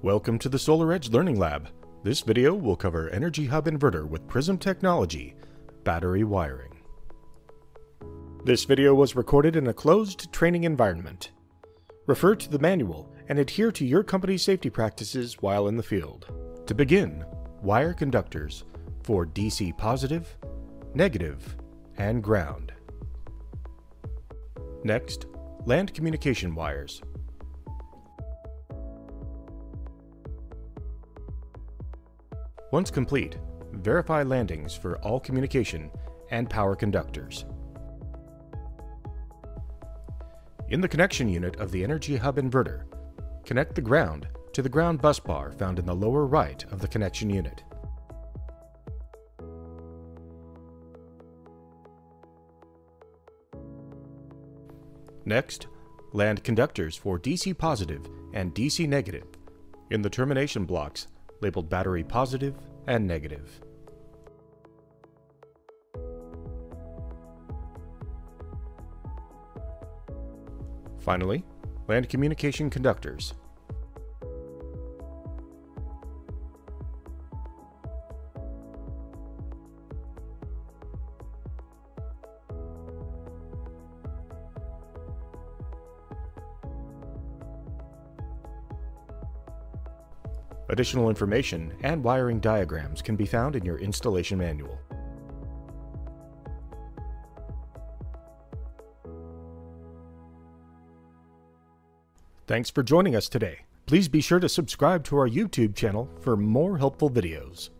Welcome to the SolarEdge Learning Lab. This video will cover Energy Hub Inverter with Prism Technology, battery wiring. This video was recorded in a closed training environment. Refer to the manual and adhere to your company's safety practices while in the field. To begin, wire conductors for DC positive, negative, and ground. Next, land communication wires. Once complete, verify landings for all communication and power conductors. In the connection unit of the Energy Hub inverter, connect the ground to the ground bus bar found in the lower right of the connection unit. Next, land conductors for DC positive and DC negative in the termination blocks labeled battery positive and negative. Finally, land communication conductors. Additional information and wiring diagrams can be found in your installation manual. Thanks for joining us today. Please be sure to subscribe to our YouTube channel for more helpful videos.